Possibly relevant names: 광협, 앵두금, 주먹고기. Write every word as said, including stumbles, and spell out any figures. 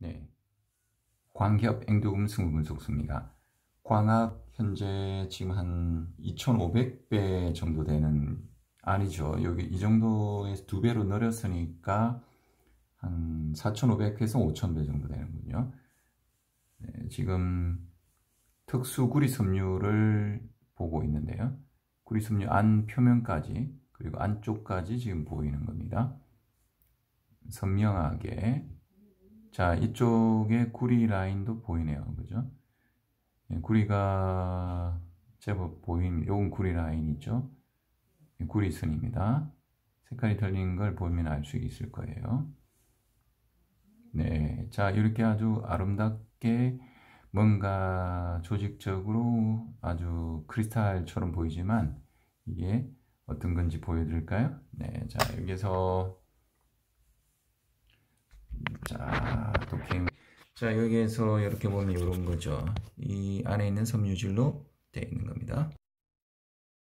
네, 광협 앵두금 승부분석수입니다. 광합 현재 지금 한 이천오백 배 정도 되는, 아니죠, 여기 이 정도에서 두 배로 늘었으니까 한 사천오백에서 오천 배 정도 되는군요. 네, 지금 특수 구리섬유를 보고 있는데요, 구리섬유 안 표면까지 그리고 안쪽까지 지금 보이는 겁니다. 선명하게. 자, 이쪽에 구리 라인도 보이네요, 그죠? 예, 구리가 제법 보인, 요건 구리 라인이죠. 예, 구리선입니다. 색깔이 틀린 걸 보면 알 수 있을 거예요. 네, 자, 이렇게 아주 아름답게 뭔가 조직적으로 아주 크리스탈처럼 보이지만 이게 어떤 건지 보여드릴까요? 네, 자, 여기서 자, 도킹. 자, 여기에서 이렇게 보면 이런 거죠. 이 안에 있는 섬유질로 되어 있는 겁니다.